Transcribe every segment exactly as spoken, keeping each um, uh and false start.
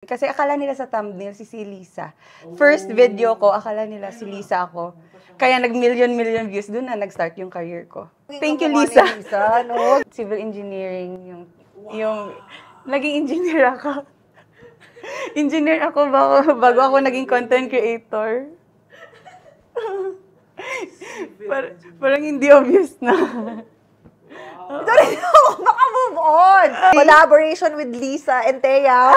Kasi akala nila sa thumbnail si si Lisa. First video ko, akala nila si Lisa ako. Kaya nag-million-million views doon na nag-start yung career ko. Thank you, Lisa. Lisa no? Civil engineering, yung, wow. yung, naging engineer ako. Engineer ako bago, bago ako naging content creator. Par, parang hindi obvious na. Wow. Ito rin ako, baka move on! Collaboration with Lisa and Teyang.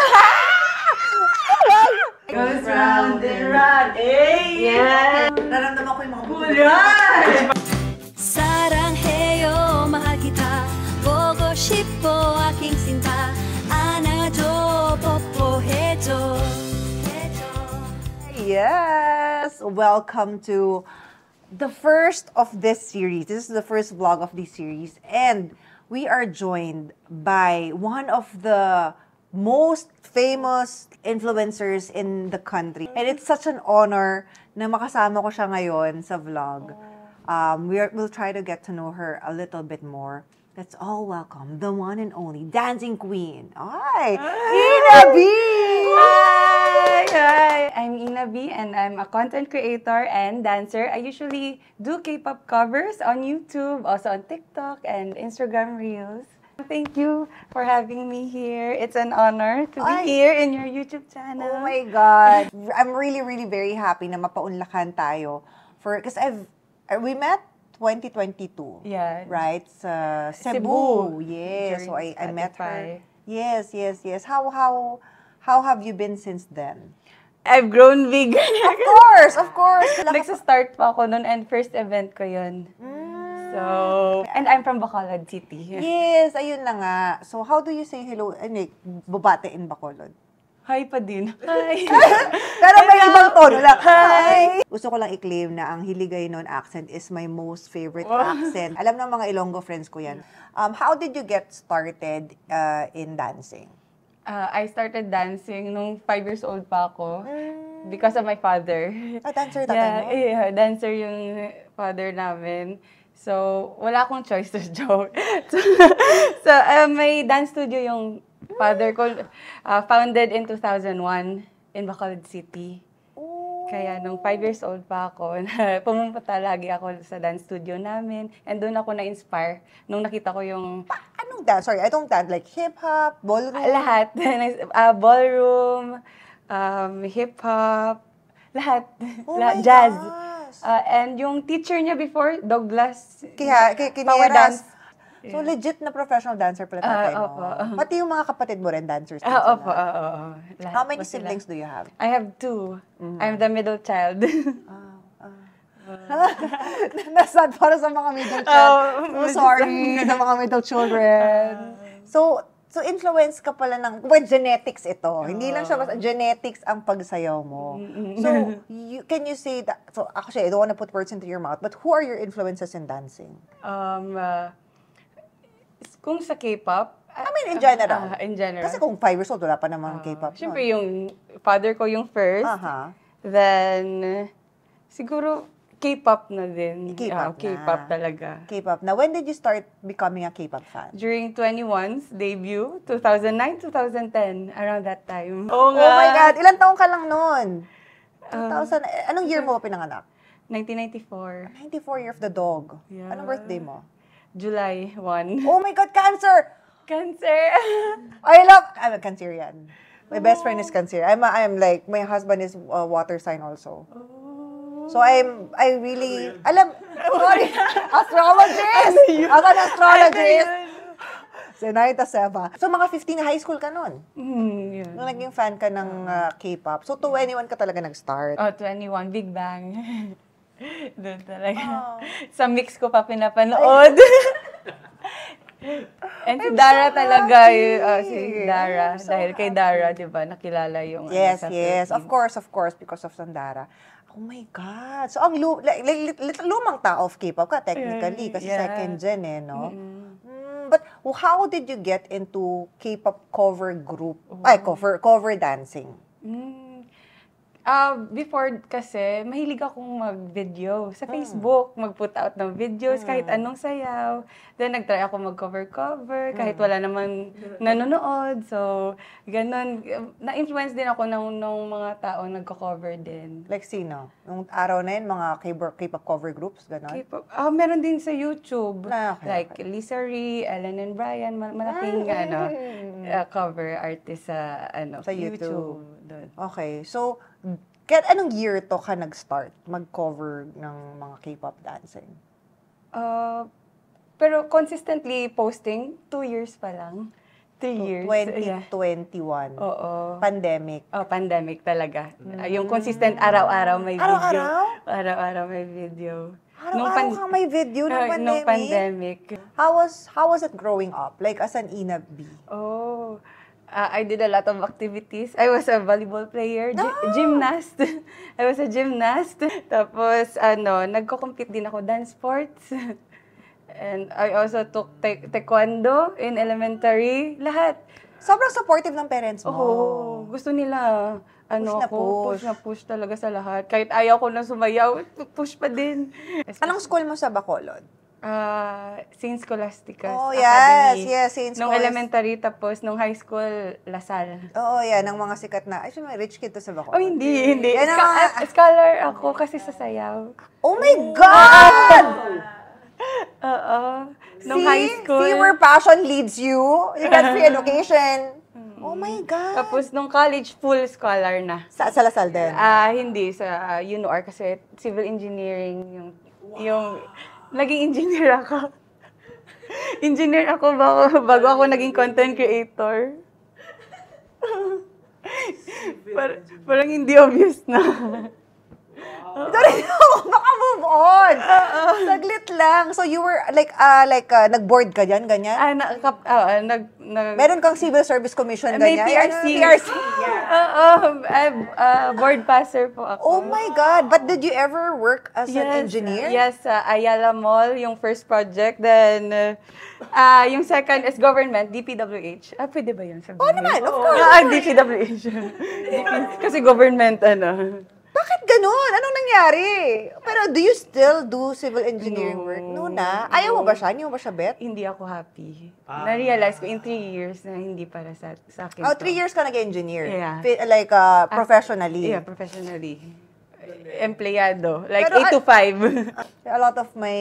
Goes round and round, eh! Yeah! Naramdaman ko yung mga bulan! Sarangheyo, mahal kita. Bogoship po, aking sinta. Anajo, popohejo. Yes! Welcome to the first of this series. This is the first vlog of this series. And we are joined by one of the most famous influencers in the country. And it's such an honor na makasama ko siya ngayon sa vlog. Um, we are, we'll try to get to know her a little bit more. Let's all welcome the one and only dancing queen. Hi! Innah Bee! Hi! Hi! I'm Innah Bee and I'm a content creator and dancer. I usually do K-pop covers on YouTube, also on TikTok and Instagram Reels. Thank you for having me here. It's an honor to be Ay. here in your YouTube channel. Oh my God. I'm really, really very happy na mapaunlakan tayo. For, because I've, we met twenty twenty-two. Yeah. Right? Sa Cebu. Cebu. Yes. During so I, I met her. Yes, yes, yes. How, how, how have you been since then? I've grown big. Of course, of course. Nagsa-start pa ako noon and first event ko yun. Mm. So, and I'm from Bacolod City. Yes, ayun na nga. So, how do you say hello? Ano, babate in Bacolod? Hi pa din. Hi. Pero may ibang tono lang. Hi. Gusto ko lang i-claim na ang Hiligaynon accent is my most favorite wow. accent. Alam ng mga Ilonggo friends ko yan. Um, how did you get started uh, in dancing? Uh, I started dancing nung five years old pa ako. Mm. Because of my father. Ah, dancer tatay yeah, mo? Yeah, dancer yung father namin. So, wala akong choice to joke. So, so uh, may dance studio yung father ko, uh, founded in two thousand one in Bacolod City. Ooh. Kaya nung five years old pa ako, pumunta lagi ako sa dance studio namin. And doon ako na-inspire nung nakita ko yung... Pa, anong dance? Sorry, I don't dance. Like hip-hop, ballroom? Uh, lahat. Uh, ballroom, um, hip-hop, lahat. Oh lahat. Jazz. God. Uh, and yung teacher niya before, Douglas Kaya, power dance. So legit na professional dancer pala tatay uh, mo. Opo, opo. Pati yung mga kapatid mo rin dancers. Uh, opo, opo, opo. How many siblings do you have? I have two. Mm. I'm the middle child. Oh, oh. Nasad para sa mga middle child. Oh, so sorry sa mga middle children. So, so influence ka pala ng, well, genetics ito. Oh. Hindi lang siya basta genetics ang pagsayaw mo. So, you, can you say that, so actually, I don't want to put words into your mouth, but who are your influences in dancing? Um, uh, Kung sa K-pop, I mean, in general. Uh, in general. Kasi kung five years old, wala pa naman uh, K-pop. Siyempre, yung father ko yung first. Uh-huh. Then, siguro, K-pop na din. K-pop uh, K-pop talaga. K-pop na. When did you start becoming a K-pop fan? During twenty-one's debut, two thousand nine, two thousand ten, around that time. Oh, oh my God! Ilan taong ka lang noon? two thousand, um, anong year mo pinanganak? nineteen ninety-four. ninety-four, year of the dog. Yeah. Anong birthday mo? July first. Oh my God, Cancer! Cancer! I love... I'm a Cancerian. My oh. best friend is Cancer. I'm, a, I'm like... My husband is a water sign also. Oh. So I'm... I really... Oh, alam... Sorry! Astrologist! Ako an astrologist! Senayta Seba. So mga fifteen na high school ka nun? Mm, yeah. Nung naging fan ka ng uh, K-pop. So twenty-one ka talaga nag-start? Oh, twenty-one. Big Bang. Doon talaga. Oh. Sa mix ko pa pinapanood. And si Dara so talaga. Uh, si Dara. So dahil happy. Kay Dara, di ba, nakilala yung... Yes, ano, yes. Of course, of course. Because of Sandara. Oh my God. So, ang lu like, like, lumang tao of K-pop ka, technically. Kasi yeah. second gen, eh, no? Mm-hmm. But how did you get into K-pop cover group? Oh. Ay, cover, cover dancing? Mm. Uh, before kasi, mahilig akong mag-video. Sa Facebook, mm. mag-put out ng videos, mm. kahit anong sayaw. Then, nag-try ako mag-cover-cover, kahit wala namang nanonood. So, ganun. Na-influence din ako ng, ng mga tao nagko-cover din. Like sino? Nung araw na yun, mga K-pop cover groups, ganun? K-pop. Uh, meron din sa YouTube. Ah, okay, like, okay. Lisa Ree, Ellen and Brian, mal malaking ah, ano, uh, cover artist sa, ano, sa YouTube. YouTube. Okay. So, kahit anong year to ka nag-start mag-cover ng mga K-pop dancing? Uh, pero consistently posting, two years pa lang. Three two, years. twenty twenty-one. Yeah. Oo. Pandemic. Oh, pandemic talaga. Mm. Yung consistent araw-araw may video. Araw-araw? Araw-araw may video. Araw-araw kang may video ng pandemic? Nung pandemic. How was, how was it growing up? Like as an Innah Bee? Oh. Uh, I did a lot of activities. I was a volleyball player, no! gymnast. I was a gymnast. Tapos, ano, nagko-compete din ako dance sports. And I also took ta taekwondo in elementary. Lahat. Sobrang supportive ng parents mo. Oo. Oh, gusto nila, ano, push na ako, push. push na push talaga sa lahat. Kahit ayaw ko na sumayaw, push pa din. Anong school mo sa Bacolod? Uh, Sinskolasticas. Oh, yes. Academy. Yes, Sinskolasticas. Nung elementary, tapos nung high school, Lasal. Oo, oh, yan. Yeah, ng mga sikat na. Actually, may rich kid to sa Bacolod. Oh, hindi, hindi. Yan, Sc uh, scholar ako kasi sa sayaw. Oh my God! Oo. Uh, uh, nung see? High school. See where passion leads you? You got free education. Oh my God! Tapos nung college, full scholar na. Sa, sa Lasal din? Ah, uh, hindi. Sa uh, U N O kasi civil engineering yung... Wow. yung Naging engineer ako. Engineer ako bago, bago ako naging content creator. Par, parang hindi obvious na. Wow. Baka move on! Uh, uh, Saglit lang. So you were like, uh, like uh, nag-board ka dyan, ganyan? Ah, na, kap, uh, nag, nag, meron kang Civil Service Commission, may ganyan? May P R C. P R C. Yeah. Uh, oh, I'm, uh, board passer po ako. Oh my God! But did you ever work as yes, an engineer? Uh, yes, uh, Ayala Mall, yung first project. Then, uh, uh, yung second is government, D P W H. Ah, pwede ba yun? Oo oh, naman, of course. Ah, D P W H. Kasi government, ano. Bakit ganun? Anong nangyari? Pero do you still do civil engineering no, work? No na. Ayaw mo ba siya? Hindi mo ba siya bet? Hindi ako happy. Ah. Na-realize ko in three years na hindi para sa, sa akin. Oh, three to. years ka nag-engineer? Yeah. Like, uh, professionally? Yeah, professionally. Empleyado. Like, pero eight to five. A lot of my,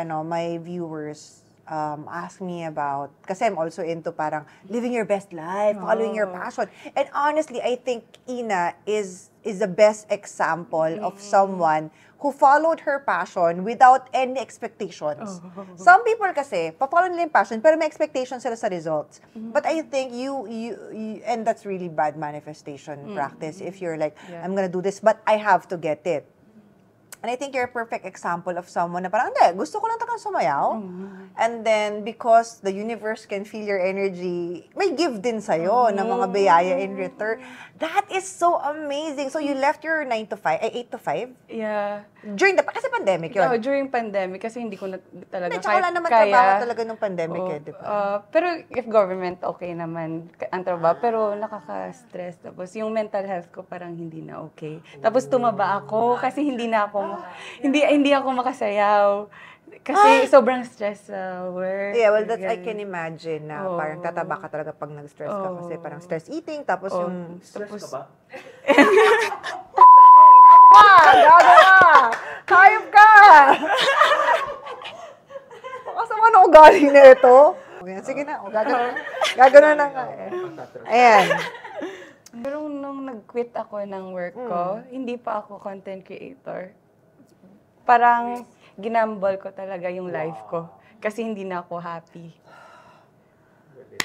ano, my viewers um, ask me about, kasi I'm also into parang living your best life, oh. following your passion. And honestly, I think Innah is... is the best example mm. of someone who followed her passion without any expectations. Oh. Some people kasi, pa-follow nila yung passion, pero may expectations sila sa results. Mm. But I think you, you, you, and that's really bad manifestation mm. practice if you're like, yeah. I'm gonna do this, but I have to get it. And I think you're a perfect example of someone na parang, hindi, gusto ko lang takang sumayaw. Mm. And then, because the universe can feel your energy, may give din sa'yo mm. ng mga biyaya in return. That is so amazing. So, you left your nine to five, eh, eight to five? Yeah. During the, kasi pandemic yun? No, during pandemic, kasi hindi ko na talaga kaya. Tsaka wala naman kaya, trabaho talaga nung pandemic oh, eh, di ba? Uh, pero, if government, okay naman ang trabaho. Pero, nakaka-stress. Tapos, yung mental health ko parang hindi na okay. Tapos, tumaba ako kasi hindi na ako Yeah. Hindi hindi ako makasayaw kasi ah. sobrang stress sa uh, work. Yeah, well that's, I can imagine na oh. parang tataba ka talaga pag nag-stress oh. ka kasi parang stress eating tapos oh. yung stress tapos... ka ba? Ah, gagawa! Hayop ka! Pakasama na ako galing na ito. Sige na, gagano na. Gagano na nga eh. Ayan. Pero nung nag-quit ako ng work ko, mm. hindi pa ako content creator. Parang ginambol ko talaga yung wow. life ko. Kasi hindi na ako happy.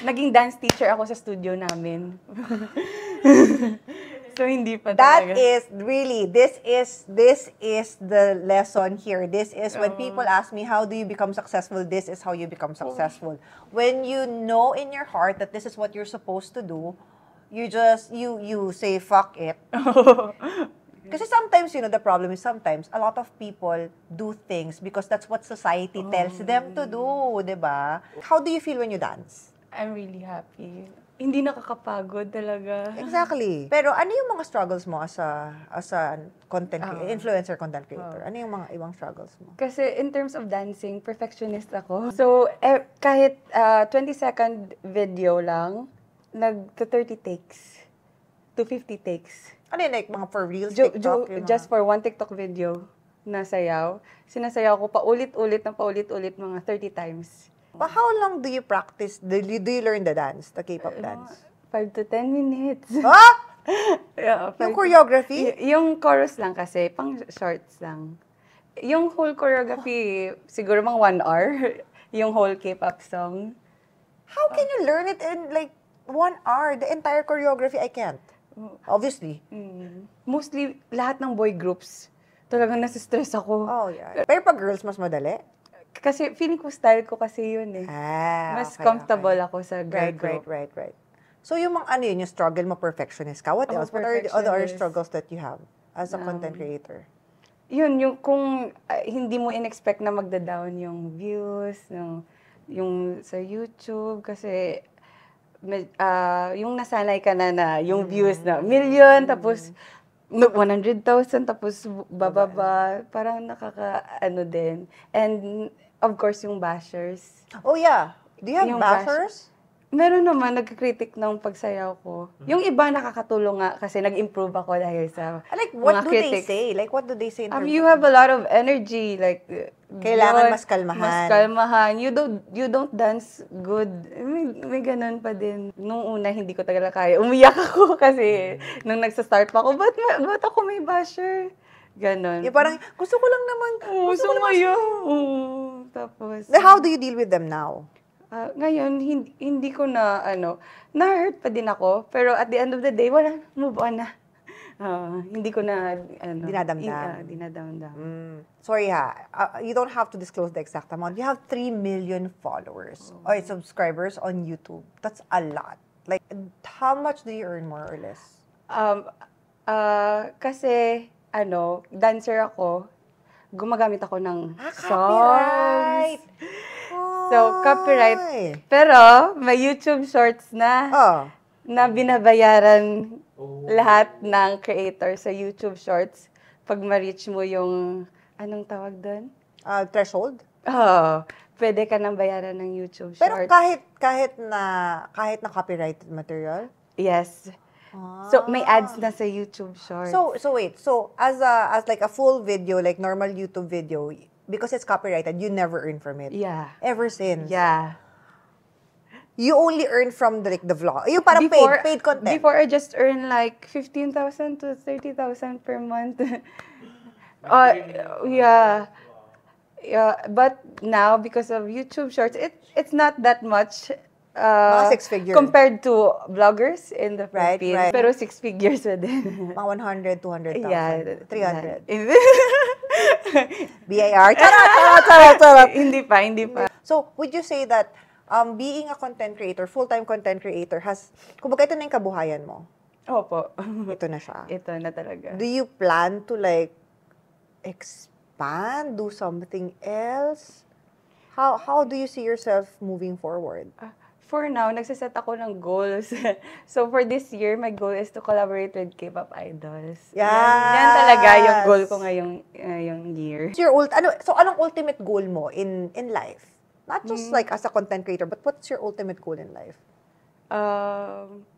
Naging dance teacher ako sa studio namin. So hindi pa talaga. That is really, this is, this is the lesson here. This is when people ask me, how do you become successful? This is how you become successful. When you know in your heart that this is what you're supposed to do, you just, you, you say, fuck it. Kasi sometimes, you know, the problem is sometimes a lot of people do things because that's what society tells oh. them to do, diba? How do you feel when you dance? I'm really happy. hindi nakakapagod talaga. Exactly. Pero ano yung mga struggles mo as a, as a content uh, influencer content creator? Uh, ano yung mga ibang struggles mo? Kasi in terms of dancing, perfectionist ako. So, eh, kahit uh, twenty second video lang, nag-thirty takes to fifty takes. Ano yun, like mga for real TikTok? Jo yung just mga... for one TikTok video na sayaw, sinasayaw ko paulit-ulit ng paulit-ulit mga thirty times. But how long do you practice? Do you, do you learn the dance, the K-pop dance? Five to ten minutes. Huh? Yeah, yung choreography? Yung chorus lang kasi, pang shorts lang. Yung whole choreography, oh. siguro mang one hour, yung whole K-pop song. How can you learn it in like one hour? The entire choreography, I can't. Obviously. Mm. Mostly, lahat ng boy groups. Talagang nasistress ako. Oh, yeah. Pero pag girls, mas madali? Kasi feeling ko style ko kasi yun eh. Ah, mas okay, comfortable okay. ako sa girl group. Right, right, right, right. So yung mga ano yun, yung struggle mo, perfectionist ka. What oh, else? What are the other struggles that you have as a um, content creator? Yun, yung kung uh, hindi mo in-expect na magda-down yung views, yung, yung sa YouTube, kasi uh, yung nasanay ka na na, yung mm-hmm. views na million, mm-hmm. tapos one hundred thousand, tapos bababa. Okay. Parang nakaka-ano din. And of course, yung bashers. Oh, yeah. Do you have yung bashers? Bash Meron naman, nagkritik ng pagsayaw ko. Mm-hmm. Yung iba nakakatulong nga kasi nag-improve ako dahil sa like, what do critics. They say? Like, what do they say? Um, you have a lot of energy. Like, kailangan yun, mas kalmahan. Mas kalmahan. You don't, you don't dance good. May, may ganun pa din. Nung una, hindi ko talaga kaya. Umiyak ako kasi mm-hmm. nung nagsastart pa ako, ba't, ba't ako may basher? Ganon. Eh, parang, gusto ko lang naman. Oh, gusto sumayo. ko oh, tapos. Then how do you deal with them now? Uh, ngayon, hindi, hindi ko na, ano, na-hurt pa din ako. Pero at the end of the day, wala, move on na. Uh, hindi ko na, ano. Dinadamdam. Uh, dinadamdam. Mm. Sorry ha, uh, you don't have to disclose the exact amount. You have three million followers oh. or subscribers on YouTube. That's a lot. Like, how much do you earn more or less? Um, uh, kasi, ano, dancer ako. Gumagamit ako ng ah, songs. So, copyright. Pero, may YouTube shorts na oh. na binabayaran oh. lahat ng creator sa YouTube shorts. Pag ma-reach mo yung, anong tawag doon? Uh, threshold? Oo. Oh, pwede ka nang bayaran ng YouTube shorts. Pero kahit, kahit na, kahit na copyrighted material? Yes. Ah. So, may ads na sa YouTube shorts. So, so wait. So, as a, as like a full video, like normal YouTube video, because it's copyrighted, you never earn from it. Yeah. Ever since. Yeah. You only earn from the, like, the vlog. Yung parang before, paid, paid content. Before, I just earned like fifteen thousand to thirty thousand per month. uh, yeah. Yeah. But now, because of YouTube Shorts, it, it's not that much. Uh, mga six figures. Compared to vloggers in the right, Philippines. Right. Pero six figures na din. Mga one hundred, two hundred thousand. Yeah. three hundred. B I R. Charot, charot, charot, charot. Hindi pa, hindi pa. So, would you say that um, being a content creator, full-time content creator, has, kumbaga ito na yung kabuhayan mo? Opo. Ito na siya. Ito na talaga. Do you plan to like expand, do something else? How, how do you see yourself moving forward? Uh, For now, nagsiset ako ng goals. So, for this year, my goal is to collaborate with K-pop idols. Yes! Yan, yan talaga yung goal ko ngayong, ngayong year. So, your ult ano, so, anong ultimate goal mo in, in life? Not just mm. like as a content creator, but what's your ultimate goal in life? Um,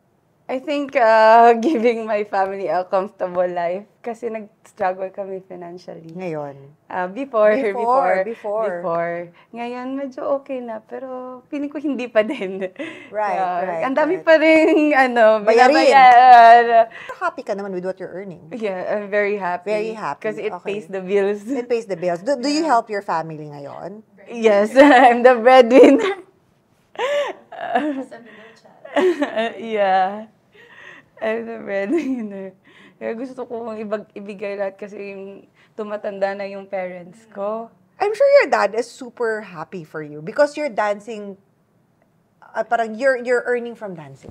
I think uh, giving my family a comfortable life. Kasi nag-struggle kami financially. Ngayon? Uh, before, before, before, before. Before. Ngayon, medyo okay na, pero feeling ko hindi pa din. Right, uh, right. Ang dami right. pa rin, ano, bayarin. Happy ka naman with what you're earning. Yeah, I'm very happy. Very happy. Because it okay. pays the bills. It pays the bills. Do, do you help your family ngayon? Yes, I'm the breadwinner. As a middle child. Yeah. I'm the breadwinner. Kaya gusto ko ibag ibigay lahat kasi yung tumatanda na yung parents ko. I'm sure your dad is super happy for you because you're dancing, uh, parang you're, you're earning from dancing.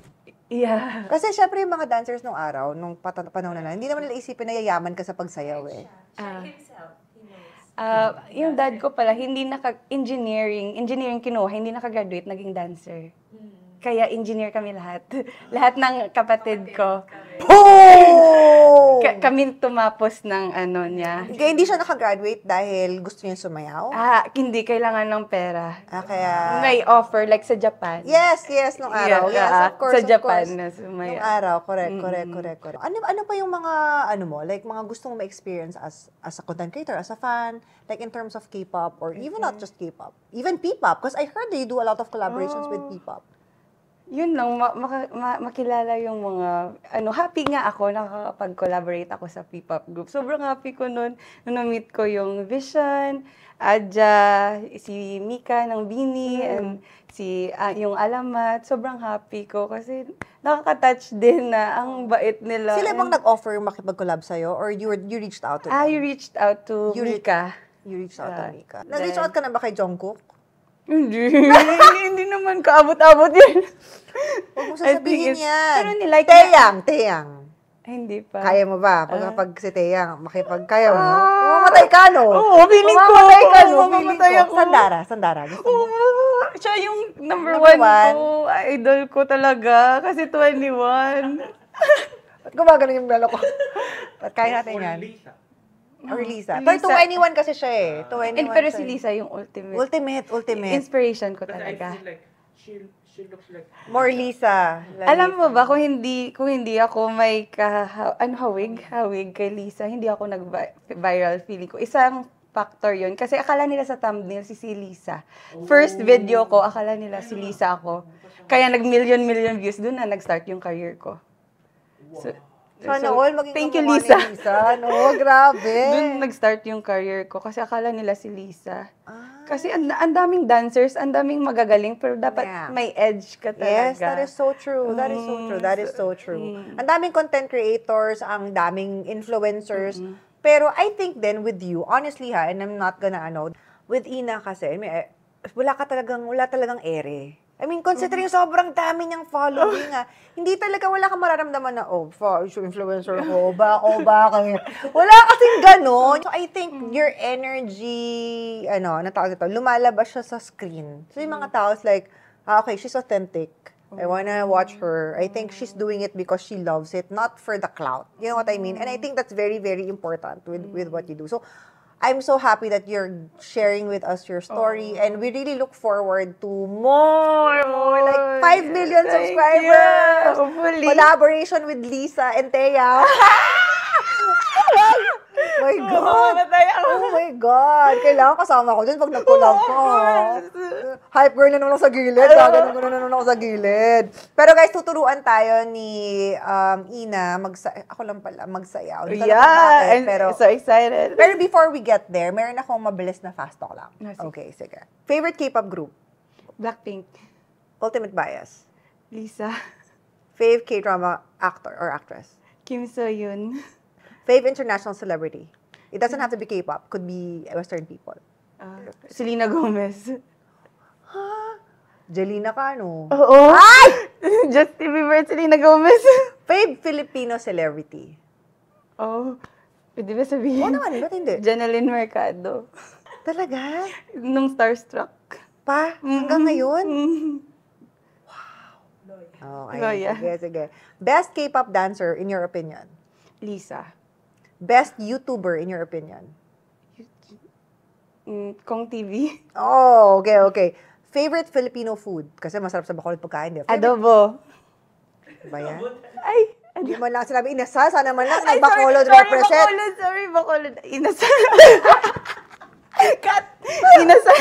Yeah. Kasi syempre yung mga dancers nung araw, nung panahon na na, hindi naman nila isipin na yayaman ka sa pagsayaw eh. Uh, uh, yung dad ko pala, hindi naka-engineering, engineering kinuha, hindi nakagraduate, naging dancer. Hmm. Kaya engineer kami lahat. Lahat ng kapatid ko. Oh! K kami tumapos ng ano niya. Kaya hindi siya nakagraduate dahil gusto niya sumayaw? Ah, hindi. Kailangan ng pera. Ah, kaya... May offer, like sa Japan. Yes, yes, nung araw. Yeah, yes, of course, sa Japan course. Na sumayaw. Nung araw, correct, correct, mm. correct, correct. Ano, ano pa yung mga, ano mo, like mga gusto mong ma-experience as, as a content creator, as a fan, like in terms of K-pop or even mm-hmm. not just K-pop, even P-pop, because I heard they do a lot of collaborations oh. with P-pop. Yun lang, ma ma makilala yung mga, ano, happy nga ako, nakakapag-collaborate ako sa P-pop group. Sobrang happy ko nun, nung na-meet ko yung Vision, Aja, si Mika ng Bini, mm. and si, uh, yung Alamat. Sobrang happy ko kasi nakaka-touch din na ang bait nila. Sila bang nag-offer makipag-collab sa'yo or you, were, you reached out to them? Ah, you reached out to you Mika. Re you reached out uh, to Mika. Nag-reach out ka na ba kay Jungkook? Hindi. Hindi naman kaabot-abot yun. Huwag mo sasabihin yan. Pero nilike niya. Teyang, Teyang. Hindi pa. Kaya mo ba? Pag, uh, pag si Teyang, makipagkaya mo. Mamamatay uh, ka, no? Oo, piling ko. Mamamatay ka, no? Mamamatay ako. Sandara, Sandara. Oo, siya yung number, number one, one ko. Idol ko talaga. Kasi twenty-one. Ba't gumagano yung lalo ko? Ba't kaya natin yan? Or Lisa. Pero twenty-one kasi siya eh. twenty-one and pero si Lisa yung ultimate. Ultimate, ultimate. Inspiration ko talaga. But I feel like, she, she looks like... More Lisa. Lisa. Alam mo ba, kung hindi, kung hindi ako may kaha, ano, hawig, hawig kay Lisa, hindi ako nag-viral feeling ko. Isang factor yun. Kasi akala nila sa thumbnail si si Lisa. First video ko, akala nila si Lisa ako. Kaya nag-million-million views. Doon na nag-start yung career ko. So, Sana so, all maging thank you, Lisa. Lisa. No, grabe. Doon nag-start yung career ko kasi akala nila si Lisa. Ah. Kasi ang and daming dancers, ang daming magagaling, pero dapat yeah. may edge ka talaga. Yes, that is so true. That is so true. That is so true. Mm. Ang daming content creators, ang daming influencers. Mm-hmm. Pero I think then with you, honestly ha, and I'm not gonna ano, with Innah kasi, may, wala ka talagang, wala talagang ere. I mean, considering mm-hmm. sobrang dami niyang following, ah, hindi talaga wala kang mararamdaman na, oh, influencer ko, ba, oh, ba, kami. Wala kasing ganon. So, I think mm-hmm. your energy, ano, natawag ito, lumalabas siya sa screen. So, yung mga tao's like, ah, okay, she's authentic. I wanna watch her. I think she's doing it because she loves it, not for the clout. You know what I mean? And I think that's very, very important with, with what you do. So, I'm so happy that you're sharing with us your story, oh. and we really look forward to more, more like five million subscribers. Hopefully. Collaboration with Lisa and Teyang. Oh my God! Oh my God! Kailangan kasama ko dyan pag nag-collab ko. Hype girl na naman ako sa gilid. Gano'n na naman ako sa gilid. Pero guys, tuturuan tayo ni um, Innah. Ako lang pala, magsayaw. Yeah! I'm so excited. Pero before we get there, meron akong mabilis na fast talk lang. Okay, sige. Favorite K-pop group? Blackpink. Ultimate bias? Lisa. Fave K-drama actor or actress? Kim Soo-hyun. Fave international celebrity. It doesn't have to be K-pop. Could be Western people. Uh, Selena Gomez. Huh? Jelena ka, no? Oo. Ay! Justin Bieber, Selena Gomez. Fave Filipino celebrity. Oh. Pwede ba sabihin? Oo naman, ba't hindi? Janeline Mercado. Talaga? Nung Starstruck. Pa? Hanggang mm -hmm. ngayon? Mm -hmm. Wow. Oh, ayun. Oh, yeah. Sige, sige. Best K-pop dancer, in your opinion? Lisa. Best YouTuber, in your opinion? Mm, Kong T V. Oh, okay, okay. Favorite Filipino food? Kasi masarap sa Bacolod pagkain, di ba? Adobo. Ba yan? Ay, hindi man lang sinabi, inasal. Sana man lang, ay, Bacolod sorry, represent. Bacolod, sorry, Bacolod. Inasal. Cut. Inasal.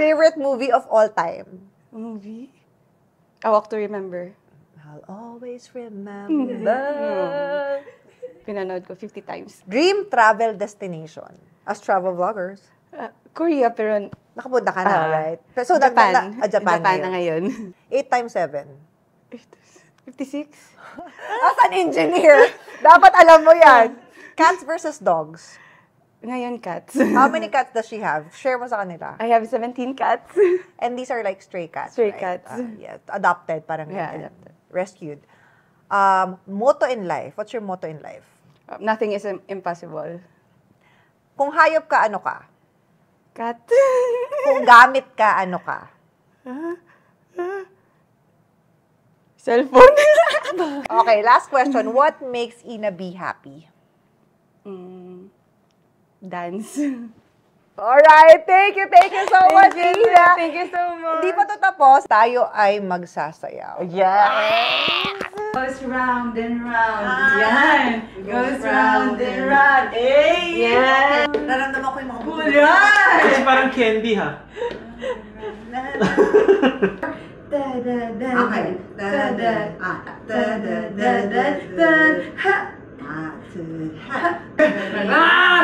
Favorite movie of all time? Movie? I Walk to Remember. I'll always remember. Pinanood ko fifty times. Dream travel destination as travel vloggers? Uh, Korea, pero... Nakapunta ka na, uh, right? So, Japan. Na, na, ah, Japan. Japan na ngayon. eight times seven. fifty-six? As an engineer, dapat alam mo yan. Cats versus dogs. Ngayon, cats. How many cats does she have? Share mo sa kanila. I have seventeen cats. And these are like stray cats, Stray right? cats. Uh, yeah, adopted, parang yeah, ganyan. Adopted. Rescued. Um, motto in life. What's your motto in life? Uh, nothing is impossible. Kung hayop ka, ano ka? Cat. Kung gamit ka, ano ka? Huh? Huh? Cellphone. Okay, last question. What makes Innah Bee happy? Mm, dance. Alright, thank you, thank you so much, Innah. Thank you so much. Hindi pa to tapos, tayo ay magsasayaw. Yes! Goes round and round. Ah, yan. Goes, goes round, round and round. Eh! Yan! Naramdaman ko yung mga bulan. Kasi parang candy, ha? Okay. Ah! Stress! Ah!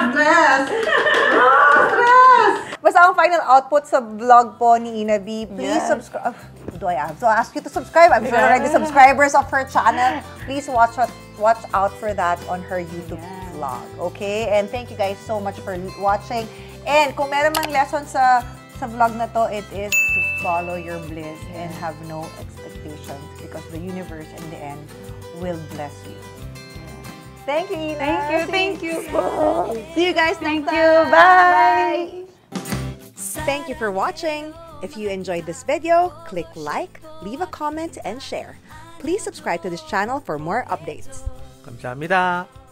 Stress! Basta ang final output sa vlog po ni Innah Bee. Please yes. subscribe. Do I have to ask you to subscribe? I'm sure already subscribers of her channel. Please watch out, watch out for that on her YouTube yes. vlog. Okay? And thank you guys so much for watching. And kung meron mang lesson sa sa vlog na to, it is to follow your bliss and have no expectations because the universe in the end will bless you. Thank you, Innah. Thank you, thank you. See you guys next time. Thank you. Bye. Bye. Thank you for watching. If you enjoyed this video, click like, leave a comment, and share. Please subscribe to this channel for more updates. 감사합니다.